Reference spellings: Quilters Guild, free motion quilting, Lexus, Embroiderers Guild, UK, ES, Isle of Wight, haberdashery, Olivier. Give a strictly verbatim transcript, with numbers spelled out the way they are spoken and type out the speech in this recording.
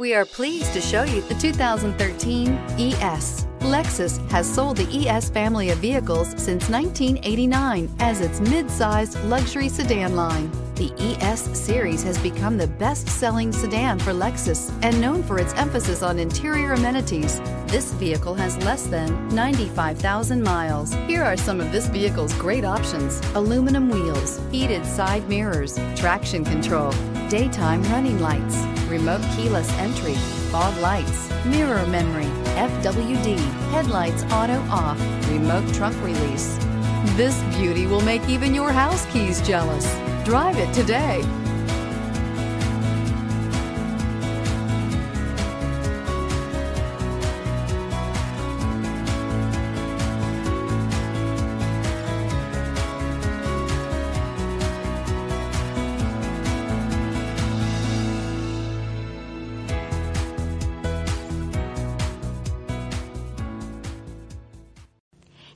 We are pleased to show you the two thousand thirteen E S. Lexus has sold the E S family of vehicles since nineteen eighty-nine as its mid-sized luxury sedan line. The E S series has become the best-selling sedan for Lexus and known for its emphasis on interior amenities. This vehicle has less than ninety-five thousand miles. Here are some of this vehicle's great options: aluminum wheels, heated side mirrors, traction control, daytime running lights, remote keyless entry, fog lights, mirror memory, F W D, headlights auto off, remote trunk release. This beauty will make even your house keys jealous. Drive it today.